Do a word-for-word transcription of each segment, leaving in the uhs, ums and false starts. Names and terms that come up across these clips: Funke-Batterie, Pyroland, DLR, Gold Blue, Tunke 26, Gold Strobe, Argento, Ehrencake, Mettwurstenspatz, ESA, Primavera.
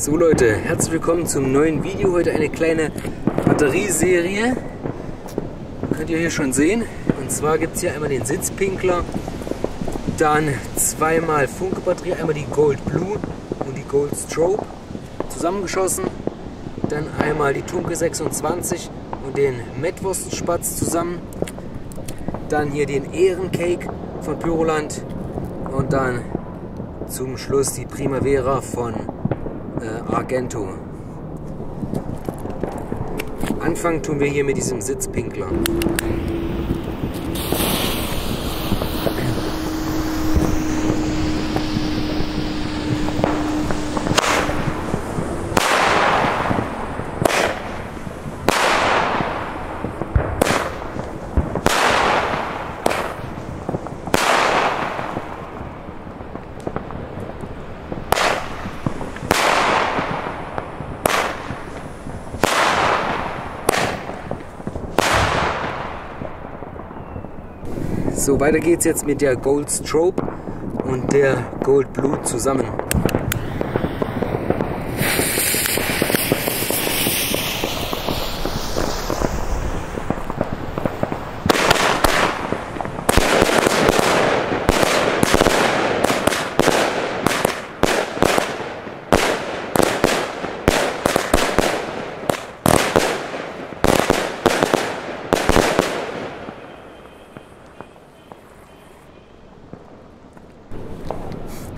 So Leute, herzlich willkommen zum neuen Video. Heute eine kleine Batterieserie. Könnt ihr hier schon sehen. Und zwar gibt es hier einmal den Sitzpinkler, dann zweimal Funke-Batterie, einmal die Gold Blue und die Gold Strobe zusammengeschossen. Dann einmal die Tunke sechsundzwanzig und den Mettwurstenspatz zusammen. Dann hier den Ehrencake von Pyroland und dann zum Schluss die Primavera von äh, Argento. Anfangen tun wir hier mit diesem Sitzpinkler. So, weiter geht's jetzt mit der Gold Strobe und der Gold Blue zusammen.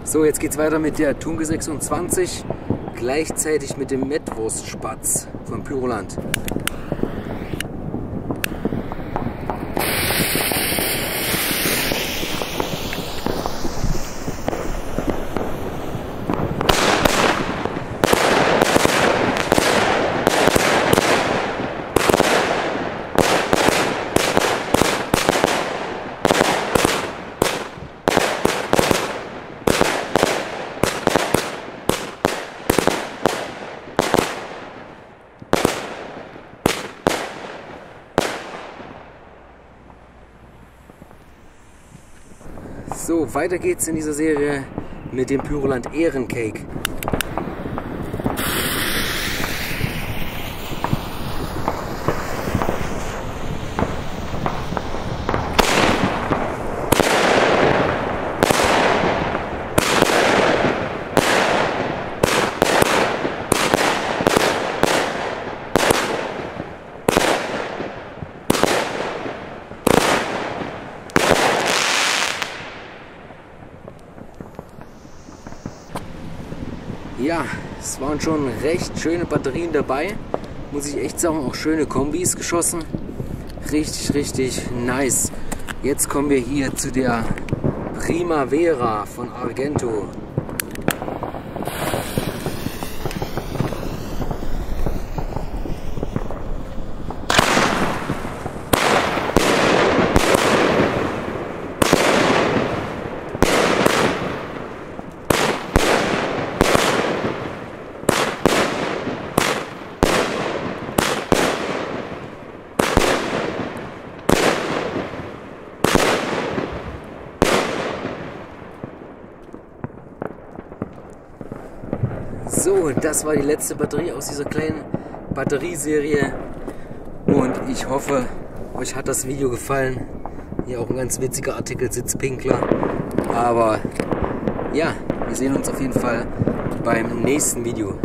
So, jetzt geht's weiter mit der Tunke sechsundzwanzig, gleichzeitig mit dem Mettwurstspatz von Pyroland. So, weiter geht's in dieser Serie mit dem Pyroland Ehrencake. Ja, es waren schon recht schöne Batterien dabei, muss ich echt sagen, auch schöne Kombis geschossen, richtig, richtig nice. Jetzt kommen wir hier zu der Primavera von Argento. So, das war die letzte Batterie aus dieser kleinen Batterieserie und ich hoffe, euch hat das Video gefallen. Hier auch ein ganz witziger Artikel, Sitzpinkler. Aber ja, wir sehen uns auf jeden Fall beim nächsten Video.